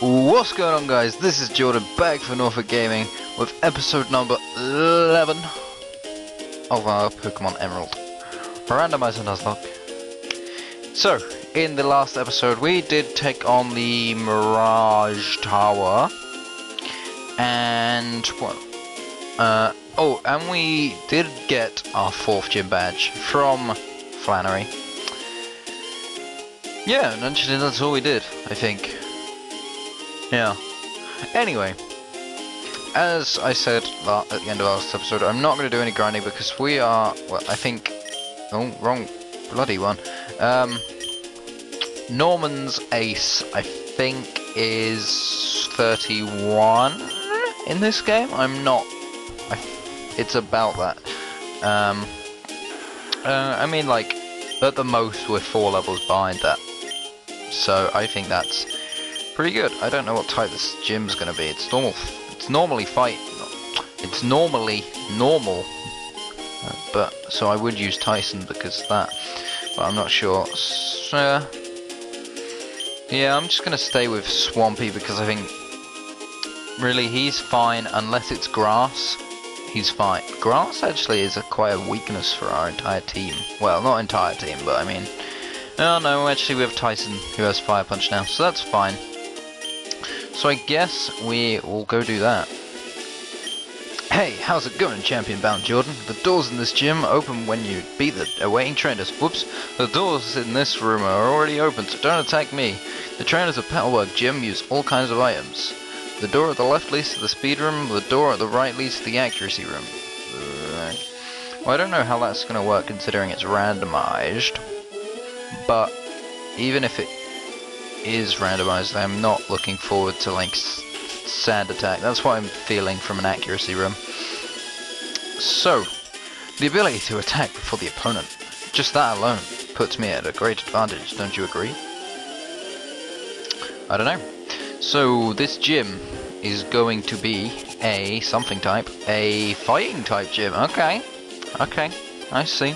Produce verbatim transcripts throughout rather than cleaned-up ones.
What's going on, guys? This is Jordan back for Norfolk Gaming with episode number eleven of our Pokemon Emerald Randomizer Nuzlocke. So, in the last episode we did take on the Mirage Tower and what? Uh, oh, and we did get our fourth gym badge from Flannery. Yeah, and actually that's all we did, I think. Yeah. Anyway, as I said at the end of last episode, I'm not going to do any grinding because we are, well, I think, oh, wrong bloody one. Um, Norman's ace, I think, is thirty-one in this game. I'm not, I, it's about that. Um, uh, I mean, like, at the most, we're four levels behind that. So I think that's pretty good. I don't know what type this gym's gonna be. It's normal. It's normally fight. It's normally normal. Uh, but so I would use Tyson because of that. But I'm not sure. So, uh, yeah, I'm just gonna stay with Swampy because I think really he's fine unless it's grass. He's fine. Grass actually is a, quite a weakness for our entire team. Well, not entire team, but I mean, no, no. Actually, we have Tyson who has Fire Punch now, so that's fine. So I guess we will go do that. Hey, how's it going, Champion Bound Jordan? The doors in this gym open when you beat the awaiting trainers. Whoops, the doors in this room are already open, so don't attack me. The trainers of Petalwork Gym use all kinds of items. The door at the left leads to the speed room, the door at the right leads to the accuracy room. Right. Well, I don't know how that's going to work considering it's randomized, but even if it is randomized, I'm not looking forward to like sand attack. That's what I'm feeling from an accuracy room. So, the ability to attack before the opponent, just that alone puts me at a great advantage, don't you agree? I don't know. So this gym is going to be a something type, a fighting type gym. Okay, okay, I see.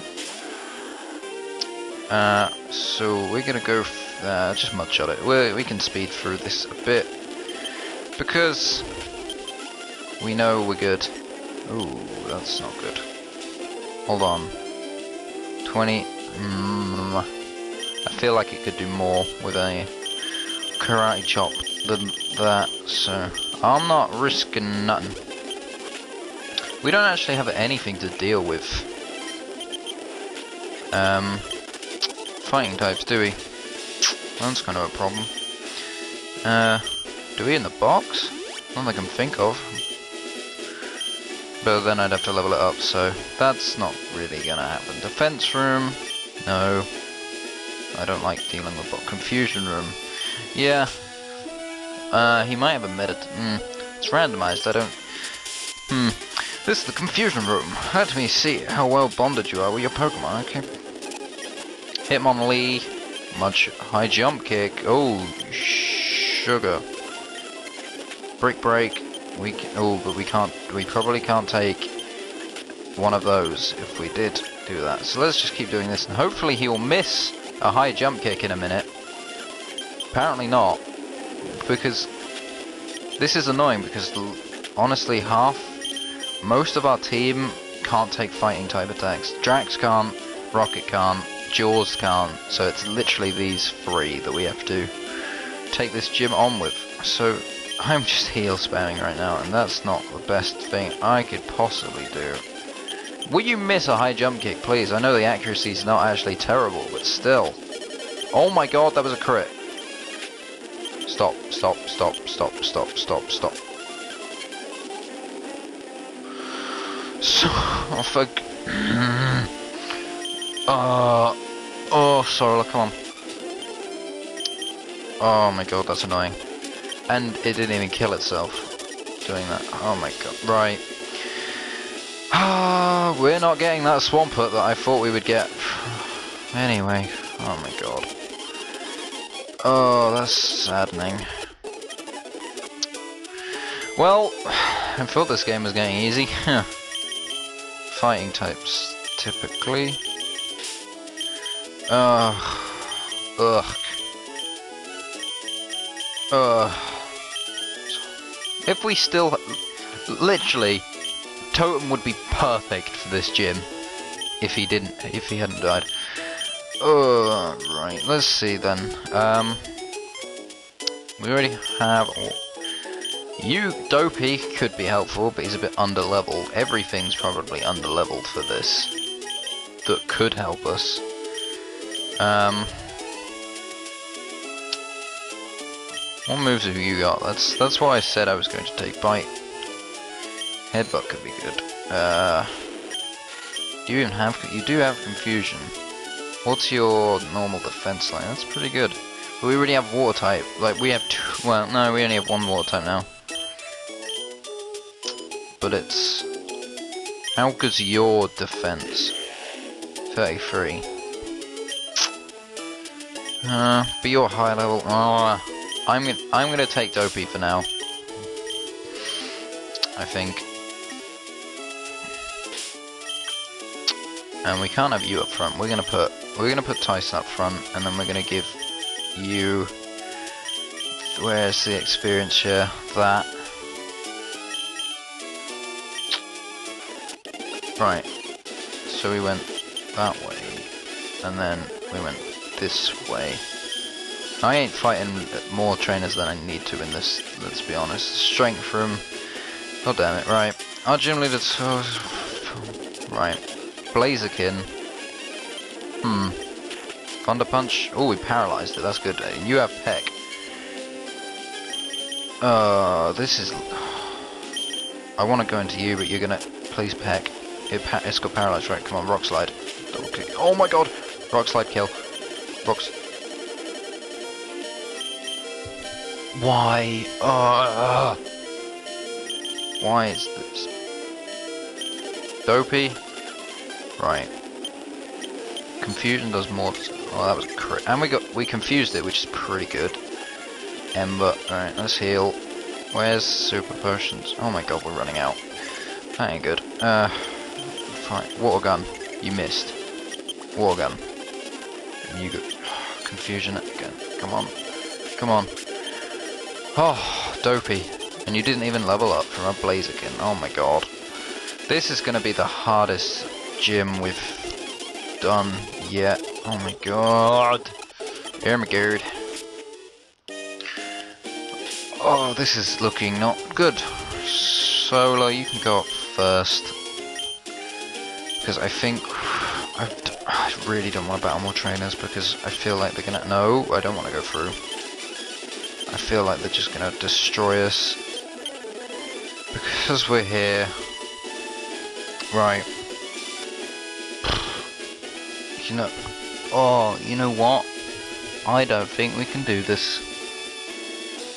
Uh, so we're gonna go for Uh, just mudshot it. We're, we can speed through this a bit because we know we're good. Ooh, that's not good. Hold on. twenty. Mm, I feel like it could do more with a karate chop than that, so I'm not risking nothing. We don't actually have anything to deal with um, fighting types, do we? That's kind of a problem. Uh, do we in the box? None I can think of. But then I'd have to level it up, so that's not really gonna happen. Defense room? No. I don't like dealing with box. Confusion room? Yeah. Uh, he might have a medit. Mm, it's randomized, I don't... Hmm. This is the confusion room. Let me see how well bonded you are with your Pokemon, okay. Hitmonlee. Much high jump kick. Oh, sugar. Brick break. We can, oh, but we can't. We probably can't take one of those if we did do that. So let's just keep doing this, and hopefully he will miss a high jump kick in a minute. Apparently not, because this is annoying. Because honestly, half, most of our team can't take fighting type attacks. Drax can't. Rocket can't. Jaws can't, so it's literally these three that we have to take this gym on with. So I'm just heal spamming right now, and that's not the best thing I could possibly do. Would you miss a high jump kick, please? I know the accuracy is not actually terrible, but still. Oh my god, that was a crit. Stop, stop, stop, stop, stop, stop, stop. So, oh fuck. Uh, oh, Sorola, come on. Oh my god, that's annoying. And it didn't even kill itself doing that. Oh my god, right. Ah, we're not getting that Swampert that I thought we would get. Anyway, oh my god. Oh, that's saddening. Well, I thought this game was getting easy. Fighting types, typically. Ugh. Ugh. Ugh. If we still... Literally, Totem would be perfect for this gym. If he didn't... If he hadn't died. Oh, right. Let's see then. Um... We already have... You, Dopey, could be helpful, but he's a bit underleveled. Everything's probably underleveled for this. That could help us. Um... What moves have you got? That's that's why I said I was going to take Bite. Headbutt could be good. Uh, do you even have? You do have Confusion. What's your normal defense like? That's pretty good. But we already have Water type. Like we have two. Well, no, we only have one Water type now. But it's how good's your defense? thirty-three. Uh, but you're high level. Ah. Oh, I'm gonna, I'm gonna take Dopey for now. I think. And we can't have you up front. We're gonna put we're gonna put Tyson up front, and then we're gonna give you. Where's the experience share? That. Right. So we went that way, and then we went this way. I ain't fighting more trainers than I need to in this, let's be honest. Strength from... God damn it, right. Our gym leader's... Oh, right. Blazerkin. Hmm. Thunder Punch. Oh, we paralysed it, that's good. You have Peck. Oh, this is... I want to go into you, but you're going to... Please, Peck. It pa it's got paralysed, right? Come on, Rock Slide. Double kick. Oh my god! Rock Slide kill. Rocks... Why? Uh, why is this? Dopey? Right. Confusion does more. Oh, that was crit. And we got we confused it, which is pretty good. Ember. Alright, let's heal. Where's super potions? Oh my god, we're running out. That ain't good. Uh, fine. Water gun. You missed. Water gun. You got confusion again. Come on. Come on. Oh, Dopey. And you didn't even level up from a Blazerkin. Oh my god. This is going to be the hardest gym we've done yet. Oh my god. Oh my god. Oh, this is looking not good. Solo, you can go up first. Because I think... I've d I really don't want to battle more trainers because I feel like they're going to... No, I don't want to go through. I feel like they're just going to destroy us. Because we're here. Right. You know... Oh, you know what? I don't think we can do this.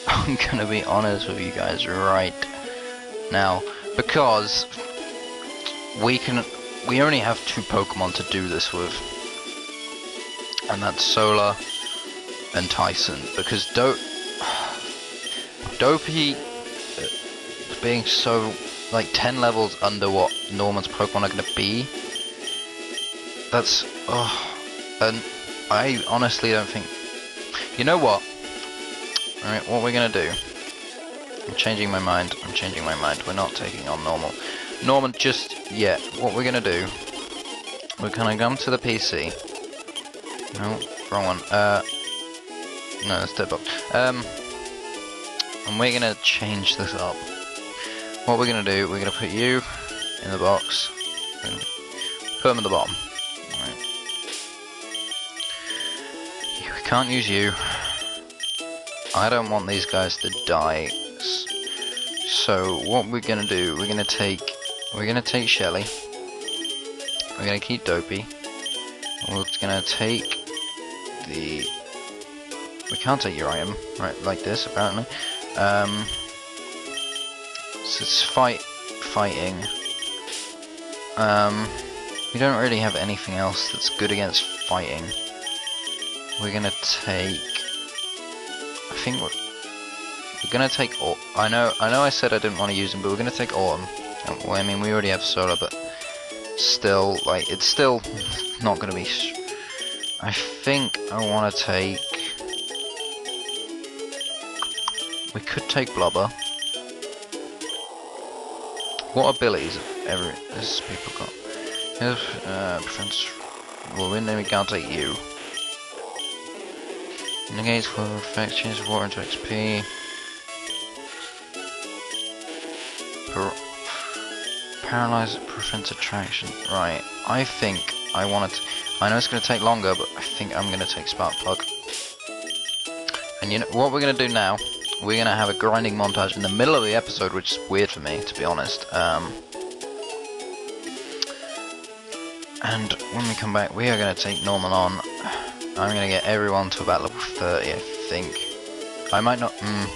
I'm going to be honest with you guys right now. Because... We can... We only have two Pokemon to do this with. And that's Sorola and Tyson. Because don't... Dopey being so, like, ten levels under what Norman's Pokemon are going to be, that's, oh, and I honestly don't think, you know what, alright, what we're going to do, I'm changing my mind, I'm changing my mind, we're not taking on normal, Norman just yet, what we're going to do, we're going to come to the P C, no, wrong one, uh, no, that's Deadbox, um, and we're going to change this up. What we're going to do, we're going to put you in the box. Put him at the bottom. Right. We can't use you. I don't want these guys to die. So what we're going to do, we're going to take... We're going to take Shelly. We're going to keep Dopey. We're going to take the... We can't take your item, right, like this, apparently. Um, so it's fight, fighting. Um, we don't really have anything else that's good against fighting. We're gonna take. I think we're, we're gonna take. I know, I know. I said I didn't want to use them, but we're gonna take Autumn. And, well, I mean, we already have Solar, but still, like, it's still not gonna be. I think I want to take. We could take Blubber. What abilities have ever has people got? If uh, Prince will win, then we can't take you. Negates will affect, changes water into X P. Par Paralyze prevents attraction. Right, I think I want to. I know it's going to take longer, but I think I'm going to take Spark Plug. And you know what we're going to do now? We're going to have a grinding montage in the middle of the episode, which is weird for me, to be honest. Um, and when we come back, we are going to take Norman on. I'm going to get everyone to about level thirty, I think. I might not... Mm.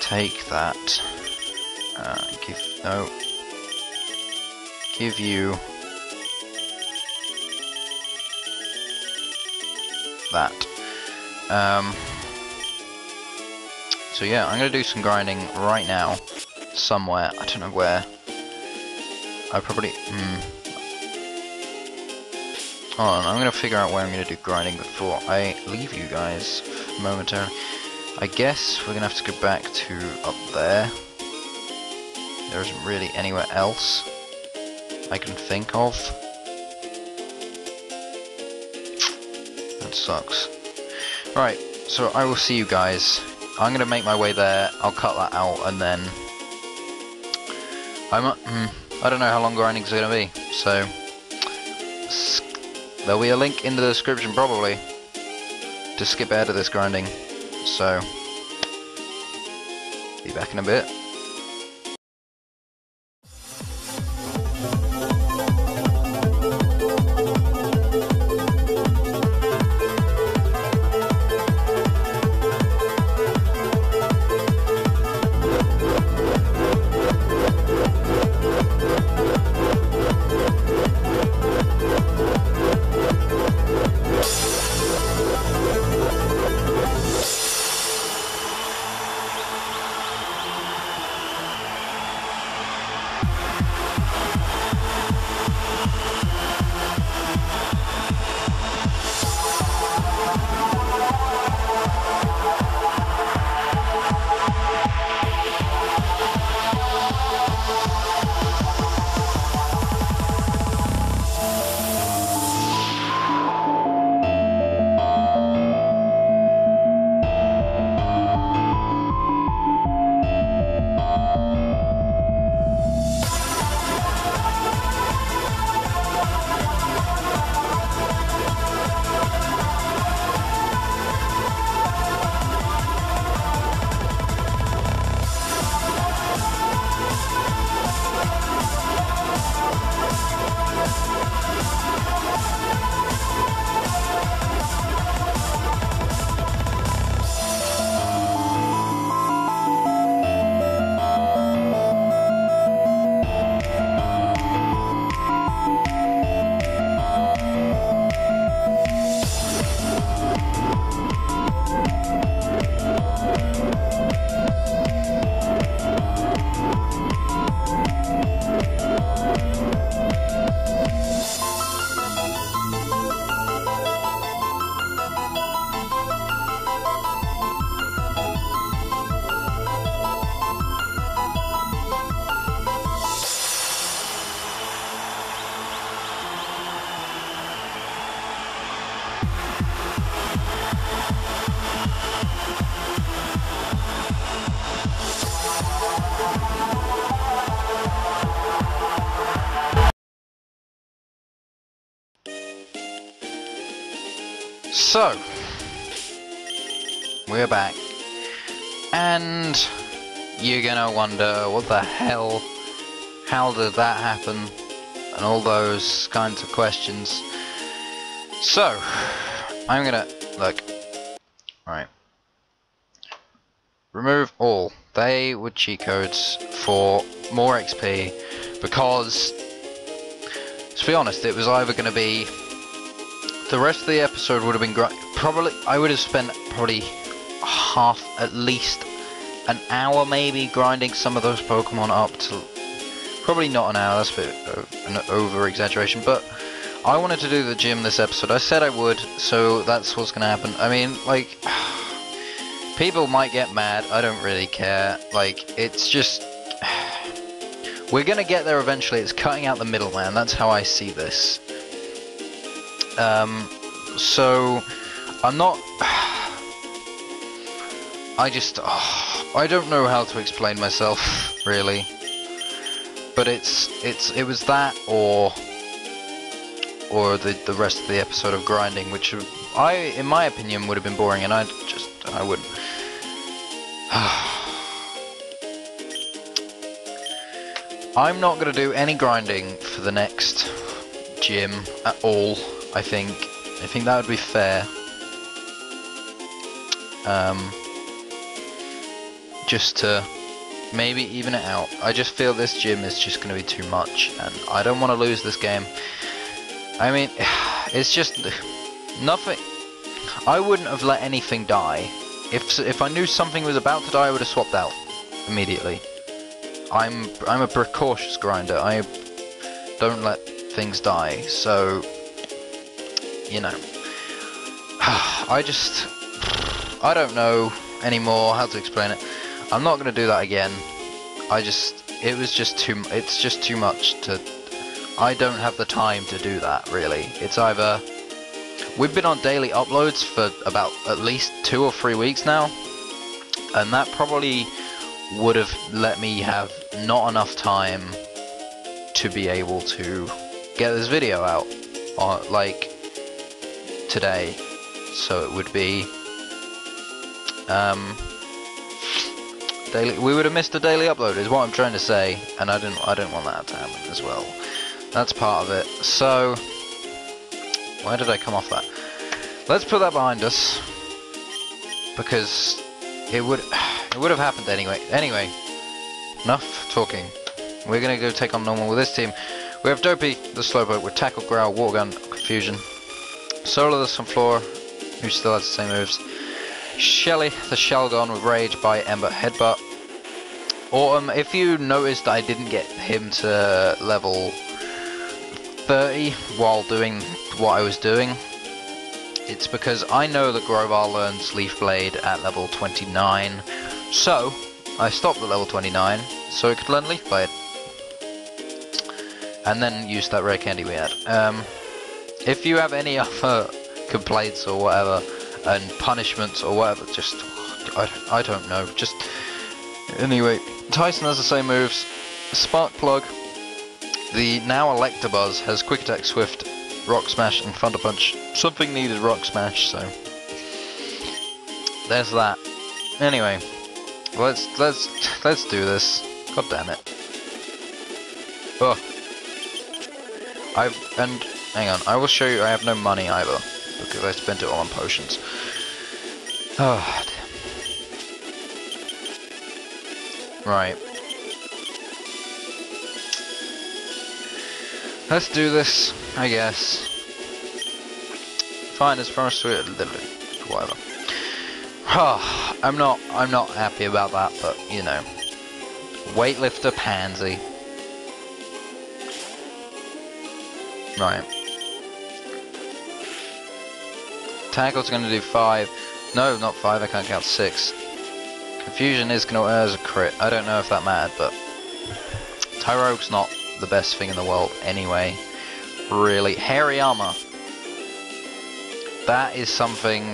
Take that. Uh, give... No. Give you... that. Um, so yeah, I'm going to do some grinding right now, somewhere, I don't know where. I probably, hmm. Hold on, I'm going to figure out where I'm going to do grinding before I leave you guys momentarily. I guess we're going to have to go back to up there. There isn't really anywhere else I can think of. That sucks. Right, so I will see you guys. I'm going to make my way there, I'll cut that out, and then... I'm a, mm, I don't know how long grinding's going to be, so... There'll be a link in the description, probably, to skip ahead of this grinding, so... Be back in a bit. So, we're back, and you're gonna wonder what the hell, how did that happen, and all those kinds of questions. So, I'm gonna, look, right, remove all, they were cheat codes for more X P, because, to be honest, it was either gonna be... The rest of the episode would have been great. Probably, I would have spent probably half, at least an hour maybe, grinding some of those Pokemon up to... Probably not an hour, that's a bit of an over-exaggeration, but I wanted to do the gym this episode. I said I would, so that's what's going to happen. I mean, like, People might get mad, I don't really care. Like, it's just... We're gonna get there eventually, it's cutting out the middleman, that's how I see this. Um, so, I'm not... I just... Oh, I don't know how to explain myself, really. But it's... it's it was that, or... or the, the rest of the episode of grinding, which I, in my opinion, would have been boring, and I just... I wouldn't. I'm not going to do any grinding for the next gym at all, I think. I think that would be fair. Um, just to maybe even it out. I just feel this gym is just going to be too much, and I don't want to lose this game. I mean, it's just nothing... I wouldn't have let anything die. If if I knew something was about to die, I would have swapped out immediately. I'm I'm a precautious grinder. I don't let things die. So, you know, I just I don't know anymore how to explain it. I'm not going to do that again. I just it was just too it's just too much to. I don't have the time to do that really. It's either. We've been on daily uploads for about at least two or three weeks now, and that probably would have let me have not enough time to be able to get this video out, or, like, today. So it would be, um, daily. We would have missed a daily upload, is what I'm trying to say, and I didn't. I didn't want that to happen as well. That's part of it. So. Why did I come off that? Let's put that behind us, because it would it would have happened anyway. Anyway, enough talking. We're gonna go take on Norman with this team. We have Dopey, the Slowpoke, with Tackle, Growl, Water Gun, Confusion. Sorola, the Sunflora, who still has the same moves. Shelly, the Shellgon, with Rage, Bite, Ember, Headbutt. Autumn, if you noticed, I didn't get him to level thirty while doing what I was doing. It's because I know that Grovyle learns Leaf Blade at level twenty-nine, so I stopped at level twenty-nine so it could learn Leaf Blade and then use that rare candy we had. Um, if you have any other complaints or whatever, and punishments or whatever, just I, I don't know, just anyway. Tyson has the same moves. Spark Plug, the now Electabuzz, has Quick Attack, Swift, Rock Smash, and Thunder Punch. Something needed Rock Smash, so there's that. Anyway, let's let's let's do this. God damn it! Oh, I've and hang on, I will show you. I have no money either because I spent it all on potions. Oh, damn. Right. Let's do this, I guess. Fine, as far as we whatever. Oh, I'm not I'm not happy about that, but you know. Weightlifter pansy. Right. Tackle's gonna do five. No, not five, I can't count six. Confusion is gonna as a crit. I don't know if that mattered, but Tyrogue's not the best thing in the world anyway, really. Hairy armor, that is something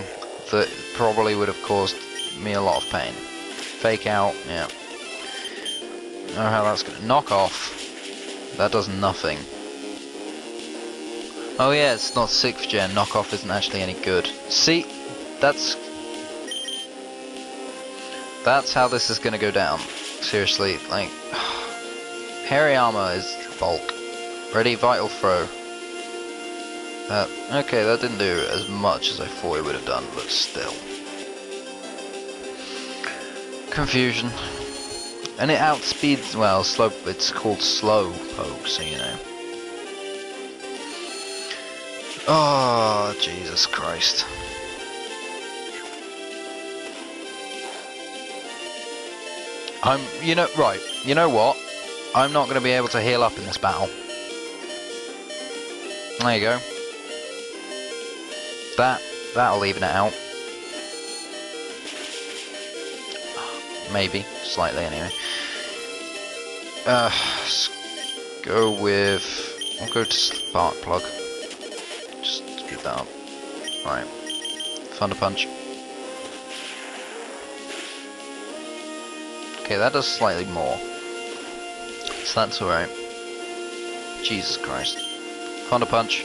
that probably would have caused me a lot of pain. Fake out, yeah, I don't know how that's gonna knock off. That does nothing. Oh yeah, it's not sixth gen. Knockoff isn't actually any good. See, that's that's how this is gonna go down, seriously. Like, hairy armor is bulk. Ready, vital throw. Uh, okay, that didn't do as much as I thought it would have done, but still. Confusion. And it outspeeds, well, slow, it's called Slowpoke, so you know. Oh, Jesus Christ. I'm, you know, right, you know what? I'm not going to be able to heal up in this battle. There you go. That, that'll even it out. maybe. Slightly, anyway. Uh, let's go with... I'll go to Spark Plug. Just screw that up. Right. Thunder Punch. Okay, that does slightly more. So that's alright. Jesus Christ. Thunder Punch.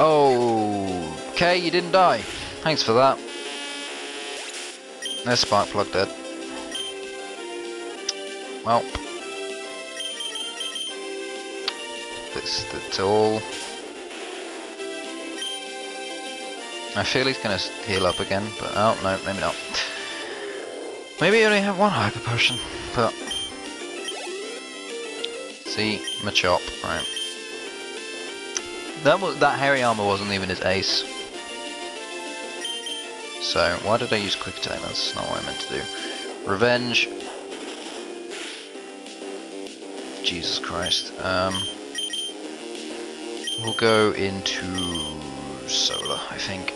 Oh, okay, you didn't die. Thanks for that. There's Spark Plug dead. Well, that's the tool. I feel he's gonna heal up again, but oh no, maybe not. Maybe you only have one hyper potion, but see, Machop, right. That was, that hairy armor wasn't even his ace. So why did I use Quick Attack? That's not what I meant to do. Revenge. Jesus Christ. Um, we'll go into Solar, I think.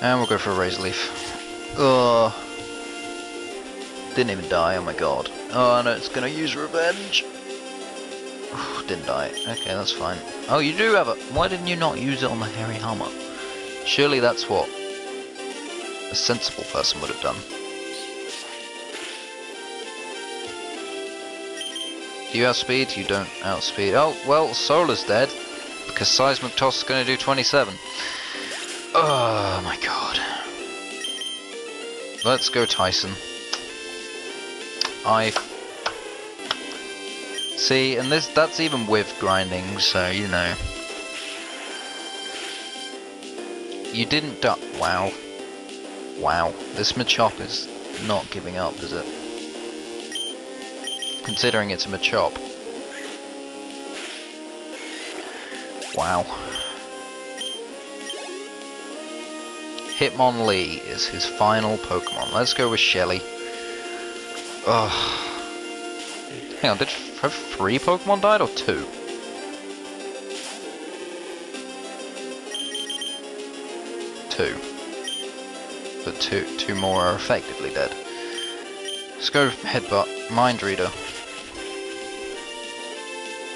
And we'll go for a Razor Leaf. Ugh. Didn't even die, oh my god. Oh no, it's gonna use Revenge. Ooh, didn't die. Okay, that's fine. Oh, you do have it. Why didn't you not use it on the hairy armor? Surely that's what a sensible person would have done. Do you outspeed? You don't outspeed. Oh, well, Sola's dead. Because Seismic Toss is gonna do twenty-seven. Oh my god. Let's go Tyson. I... See, and this that's even with grinding, so, you know. You didn't duck. Wow. Wow. This Machop is not giving up, is it? Considering it's a Machop. Wow. Hitmonlee is his final Pokemon. Let's go with Shelly. Oh. Hang on, did have three Pokemon died or two? Two. But two two more are effectively dead. Let's go Headbutt, Mind Reader.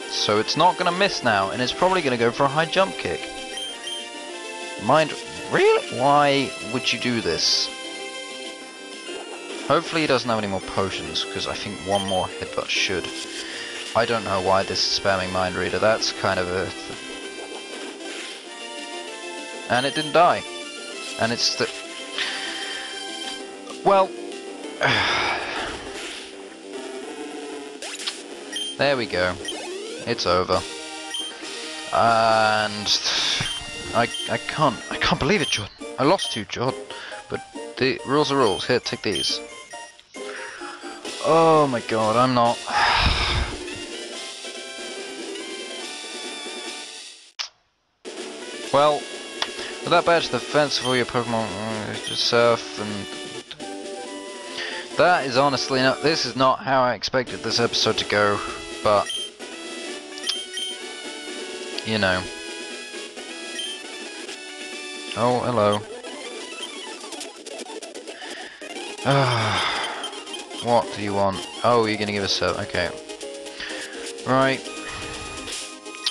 So it's not gonna miss now, and it's probably gonna go for a high jump kick. Mind... Really? Why would you do this? Hopefully he doesn't have any more potions, because I think one more Headbutt should. I don't know why this is spamming Mind Reader, that's kind of a... Th and it didn't die. And it's the... Well... There we go. It's over. And... I, I can't, I can't believe it, Jordan. I lost you, Jordan. But the rules are rules. Here, take these. Oh my god, I'm not... Well, with that badge, the fence for your Pokemon yourself, and that is honestly not... This is not how I expected this episode to go, but... You know. Oh, hello. What do you want? Oh, you're gonna give us a... Okay. Right.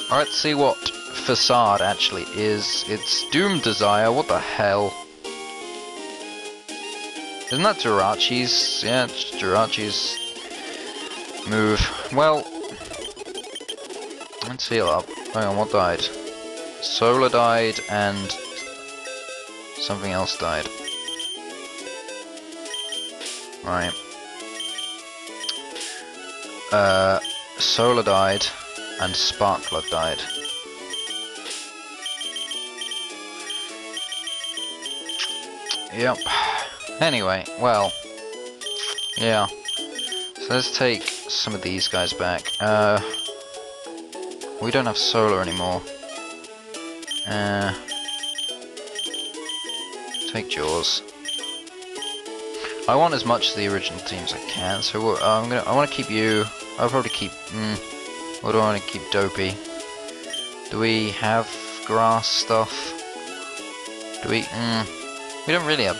Alright, let's see what Facade actually is. It's Doom Desire, what the hell? Isn't that Jirachi's? Yeah, it's Jirachi's move. Well... Let's heal up. Hang on, what died? Solar died, and... Something else died. Right. Uh, Solar died, and Spark Plug died. Yep. Anyway, well, yeah. So let's take some of these guys back. Uh, we don't have Solar anymore. Uh, take Jaws. I want as much of the original team as I can, so we'll, uh, I'm gonna. I want to keep you. I'll probably keep. Mm, What do I want to keep Dopey? Do we have grass stuff? Do we... Mm, we don't really have...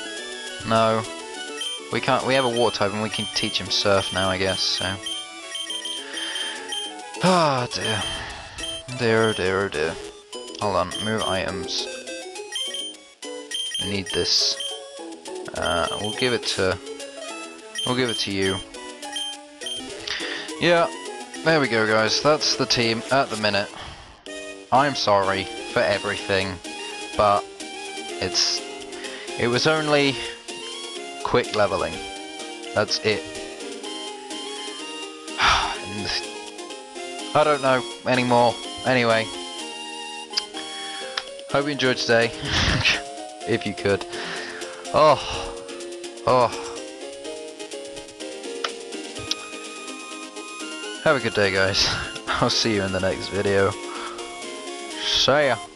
No. We can't... We have a water type and we can teach him surf now, I guess, so... Ah, oh, dear. Dear, oh dear, oh dear. Hold on, move items. I need this. Uh, we'll give it to... We'll give it to you. Yeah. There we go, guys. That's the team at the minute. I'm sorry for everything, but it's... It was only... quick leveling. That's it. I don't know anymore. Anyway. Hope you enjoyed today. If you could. Oh. Oh. Have a good day, guys. I'll see you in the next video. See ya.